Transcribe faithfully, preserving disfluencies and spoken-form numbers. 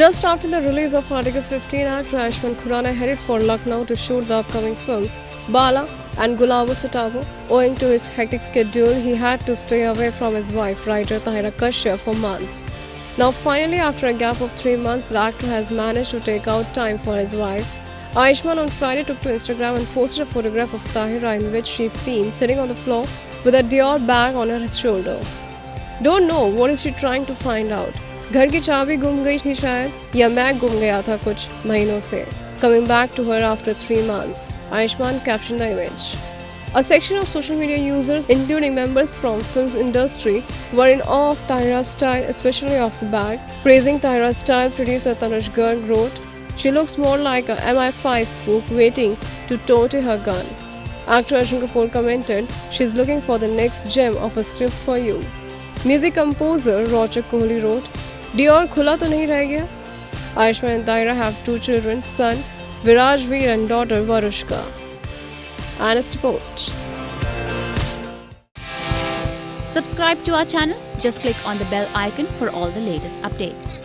Just after the release of Article fifteen, actor Ayushmann Khurrana headed for Lucknow to shoot the upcoming films Bala and Gulabo Sitabo. Owing to his hectic schedule, he had to stay away from his wife, writer Tahira Kashyap, for months. Now finally, after a gap of three months, the actor has managed to take out time for his wife. Ayushmann on Friday took to Instagram and posted a photograph of Tahira in which she's seen sitting on the floor with a Dior bag on her shoulder. Don't know what is she trying to find out. घर की चाबी गुम गई थी शायद या मैं गुम गया था कुछ महीनों से. Coming back to her after three months, Ayushmann captioned the image. A section of social media users, including members from film industry, were in awe of Tahira's style, especially of the bag. Praising Tahira's style, producer Tanuj Garg wrote, "She looks more like a M I five spook waiting to tote her gun." Actor Arjun Kapoor commented, "She's looking for the next gem of a script for you." Music composer Rochak Kohli wrote, "Dior khula to nahi reh gaya." Ayushmann and Tahira have two children, son Virajveer and daughter Varushka. Honest report. Subscribe to our channel. Just click on the bell icon for all the latest updates.